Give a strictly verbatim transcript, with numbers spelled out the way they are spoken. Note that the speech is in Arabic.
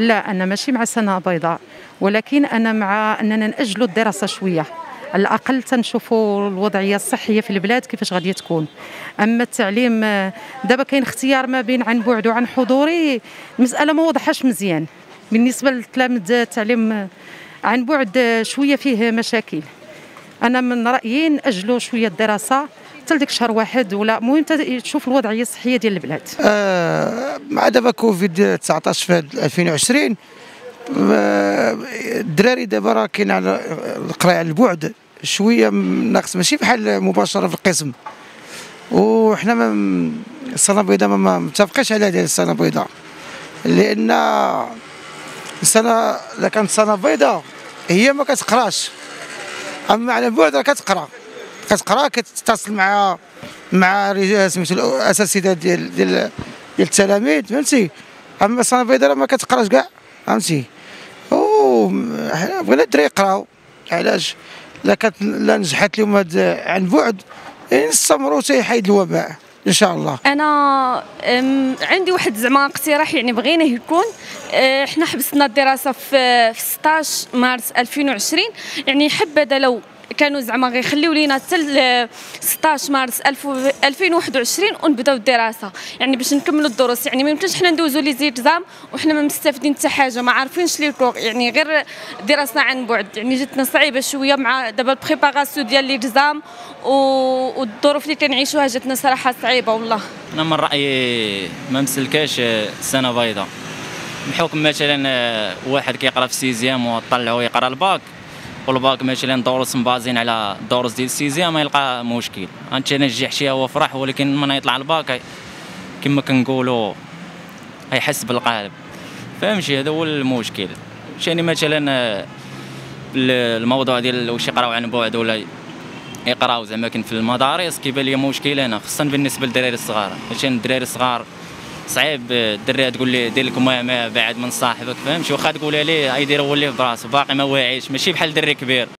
لا، أنا ماشي مع سنة بيضاء، ولكن أنا مع أننا نأجلوا الدراسة شوية، على الأقل تنشوفوا الوضعية الصحية في البلاد كيفاش غادي تكون. أما التعليم دابا كاين اختيار ما بين عن بعد وعن حضوري، المسألة ما واضحاش مزيان بالنسبة للتلاميذ. التعليم عن بعد شوية فيه مشاكل، أنا من رأيي نأجلوا شوية الدراسة حتى لديك شهر واحد، ولا مهم تشوف الوضعية الصحية ديال البلاد. آه مع دابا كوفيد تسعطاش في ألفين وعشرين الدراري دابا راه كاين على القرايه على البعد شويه ناقص، ماشي بحال مباشره في القسم، وحنا ما السنه البيضاء ما متفقش على هذه السنه البيضاء، لان السنه الا كانت سنه بيضاء هي ما كتقراش، اما على البعد راه كتقرا كتقرا كتتصل مع مع سميتو الاساتذه ديال ديال التلاميذ، فهمتي. اما السنه البيضاء ما كتقراش كاع، فهمتي. وحنا بغينا الدراري يقراو، علاش لا كانت لا نجحت لهم هاد عن بعد يستمروا تيحيد الوباء ان شاء الله. انا عندي واحد زعما اقتراح، يعني بغيناه يكون حنا حبسنا الدراسه في ستة عشر مارس ألفين وعشرين، يعني حبذا لو كانوا زعما غيخليو لينا حتى ستة عشر مارس ألفين وواحد وعشرين ونبداو الدراسه، يعني باش نكملوا الدروس. يعني ما يمكنش حنا ندوزو لي زيكزام وحنا ما مستافدين حتى حاجه، ما عارفينش لي كور، يعني غير دراسنا عن بعد. يعني جاتنا صعيبه شويه مع دابا البريباراسيون ديال لي زيكزام والظروف اللي كنعيشوها، جاتنا صراحه صعيبه والله. انا من رايي ما مسلكاش السنه بيضاء، بحكم مثلا واحد كيقرا في سيزيام وطلعو يقرا الباك، والباك مثلا دروس مبازين على الدروس ديال السيزيام، ما يلقى مشكل. انت نجح شي هو فرح، ولكن من يطلع الباك كما كنقولوا غيحس بالقالب، فهمتي. هذا هو المشكل. ثاني مثلا الموضوع ديال واش يقراو عن بعد ولا يقراو زعما كاين في المدارس، كيبان لي مشكل انا، خاصه بالنسبه للدراري الصغار. عشان الدراري الصغار صعيب الدري تقول لي دير لكم ما بعد من صاحبك، فهمتي. واخا تقولها ليه غيدير هو اللي في براسو، باقي ما واعيش، ماشي بحال دري كبير.